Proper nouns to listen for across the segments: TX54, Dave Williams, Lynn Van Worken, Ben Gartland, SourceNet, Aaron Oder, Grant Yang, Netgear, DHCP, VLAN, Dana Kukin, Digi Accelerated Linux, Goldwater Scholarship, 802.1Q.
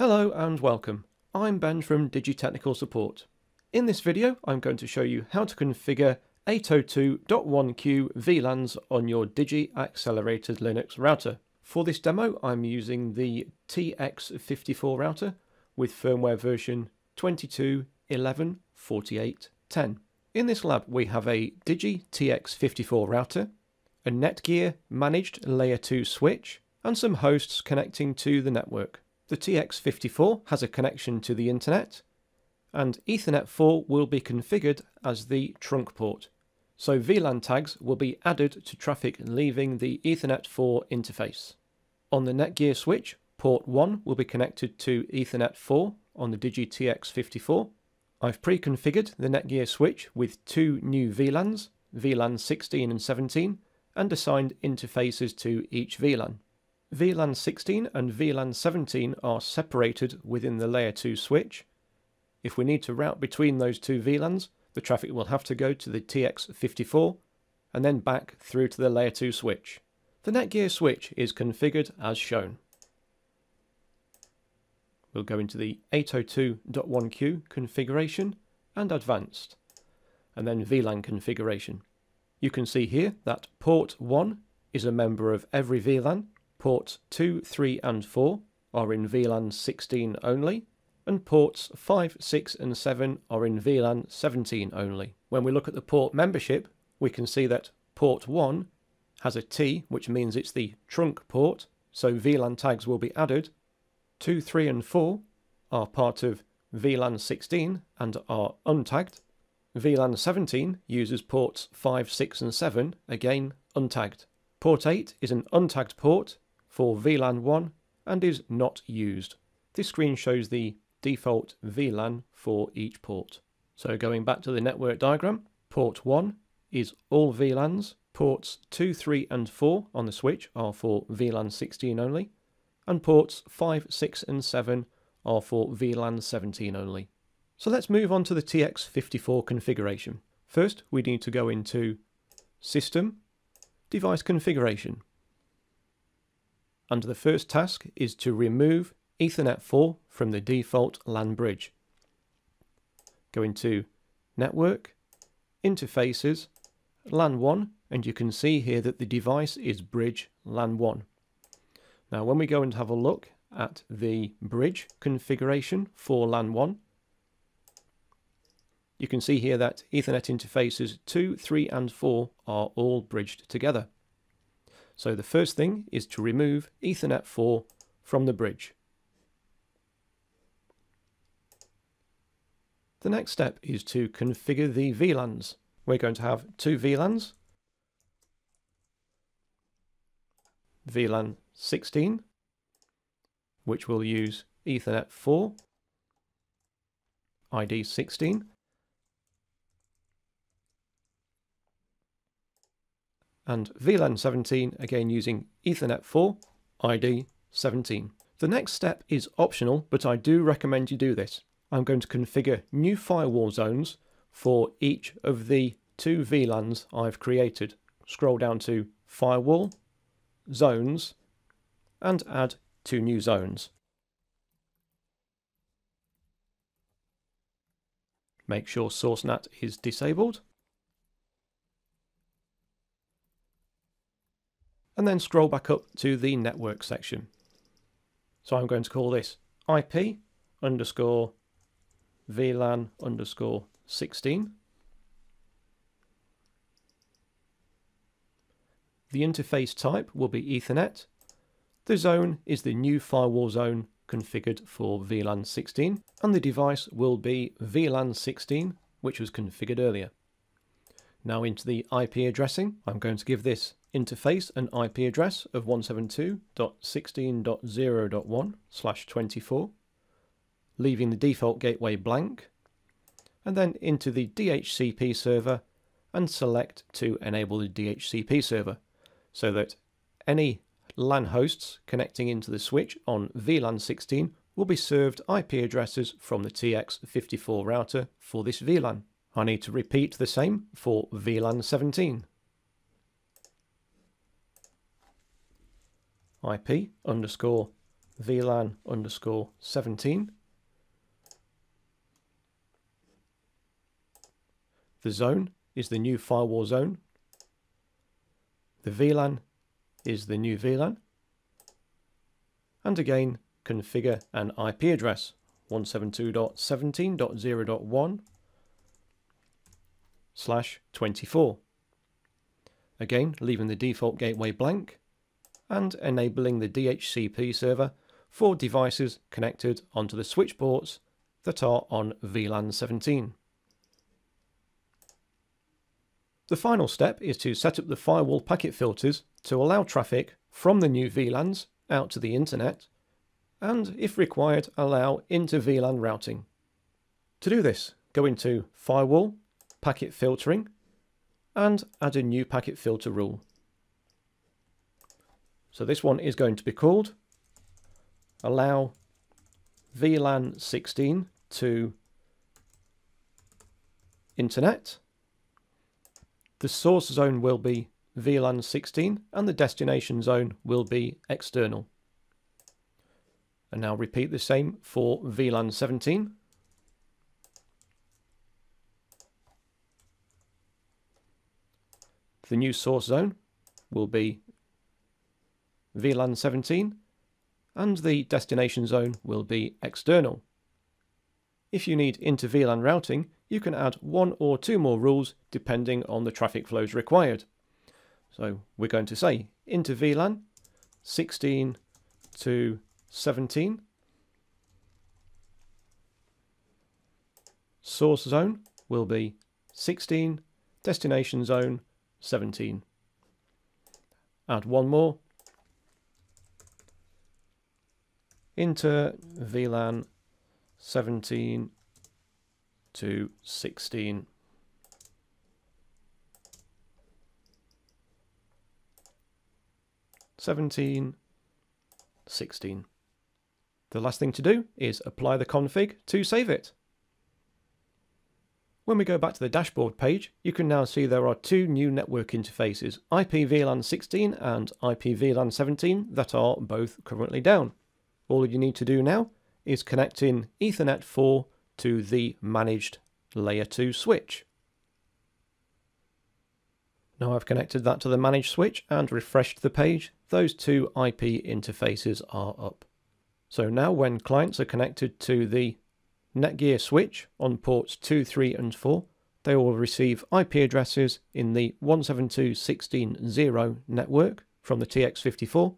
Hello and welcome. I'm Ben from Digi Technical Support. In this video, I'm going to show you how to configure 802.1Q VLANs on your Digi Accelerated Linux router. For this demo, I'm using the TX54 router with firmware version 22.11.48.10. In this lab, we have a Digi TX54 router, a Netgear managed layer 2 switch, and some hosts connecting to the network. The TX54 has a connection to the internet, and Ethernet 4 will be configured as the trunk port, so VLAN tags will be added to traffic leaving the Ethernet 4 interface. On the Netgear switch, port 1 will be connected to Ethernet 4 on the Digi TX54. I've pre-configured the Netgear switch with two new VLANs, VLAN 16 and 17, and assigned interfaces to each VLAN. VLAN 16 and VLAN 17 are separated within the layer 2 switch. If we need to route between those two VLANs, the traffic will have to go to the TX54 and then back through to the layer 2 switch. The Netgear switch is configured as shown. We'll go into the 802.1Q configuration and advanced, and then VLAN configuration. You can see here that port 1 is a member of every VLAN. Ports 2, 3 and 4 are in VLAN 16 only, and ports 5, 6 and 7 are in VLAN 17 only. When we look at the port membership, we can see that port 1 has a T, which means it's the trunk port, so VLAN tags will be added. 2, 3 and 4 are part of VLAN 16 and are untagged. VLAN 17 uses ports 5, 6 and 7, again untagged. Port 8 is an untagged port for VLAN 1 and is not used. This screen shows the default VLAN for each port. So going back to the network diagram, port 1 is all VLANs, ports 2, 3 and 4 on the switch are for VLAN 16 only, and ports 5, 6 and 7 are for VLAN 17 only. So let's move on to the TX54 configuration. First, we need to go into System, Device Configuration, and the first task is to remove Ethernet 4 from the default LAN bridge. Go into Network, Interfaces, LAN 1, and you can see here that the device is bridge LAN 1. Now when we go and have a look at the bridge configuration for LAN 1, you can see here that Ethernet interfaces 2, 3 and 4 are all bridged together. So the first thing is to remove Ethernet 4 from the bridge. The next step is to configure the VLANs. We're going to have two VLANs, VLAN 16, which will use Ethernet 4, ID 16, and VLAN 17, again using Ethernet 4, ID 17. The next step is optional, but I do recommend you do this. I'm going to configure new firewall zones for each of the two VLANs I've created. Scroll down to Firewall, Zones, and add two new zones. Make sure SourceNet is disabled, and then scroll back up to the network section. So I'm going to call this IP_VLAN_16. The interface type will be Ethernet. The zone is the new firewall zone configured for VLAN 16, and the device will be VLAN 16, which was configured earlier. Now into the IP addressing, I'm going to give this interface an IP address of 172.16.0.1/24, leaving the default gateway blank, and then into the DHCP server and select to enable the DHCP server so that any LAN hosts connecting into the switch on VLAN 16 will be served IP addresses from the TX54 router for this VLAN. I need to repeat the same for VLAN 17. IP VLAN_17, the zone is the new firewall zone, the VLAN is the new VLAN, and again configure an IP address 172.17.0.1/24. Again, leaving the default gateway blank and enabling the DHCP server for devices connected onto the switch ports that are on VLAN 17. The final step is to set up the firewall packet filters to allow traffic from the new VLANs out to the internet, and if required, allow inter VLAN routing. To do this, go into Firewall, Packet Filtering, and add a new packet filter rule. So this one is going to be called allow VLAN 16 to internet. The source zone will be VLAN 16 and the destination zone will be external. And now repeat the same for VLAN 17. The new source zone will be VLAN 17 and the destination zone will be external. If you need inter VLAN routing, you can add one or two more rules depending on the traffic flows required. So we're going to say inter VLAN 16 to 17, source zone will be 16, destination zone 17. Add one more, inter VLAN 17 to 16. The last thing to do is apply the config to save it. When we go back to the dashboard page, you can now see there are two new network interfaces, IPVLAN 16 and IPVLAN 17, that are both currently down. All you need to do now is connect in Ethernet 4 to the managed layer 2 switch. Now I've connected that to the managed switch and refreshed the page. Those two IP interfaces are up. So now when clients are connected to the Netgear switch on ports 2, 3 and 4, they will receive IP addresses in the 172.16.0 network from the TX54,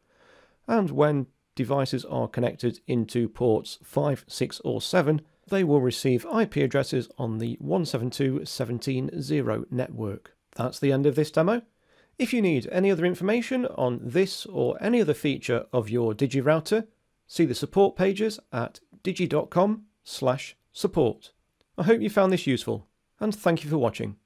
and when devices are connected into ports 5, 6 or 7, they will receive IP addresses on the 172.17.0 network. That's the end of this demo. If you need any other information on this or any other feature of your Digi router, see the support pages at digi.com/support. I hope you found this useful, and thank you for watching.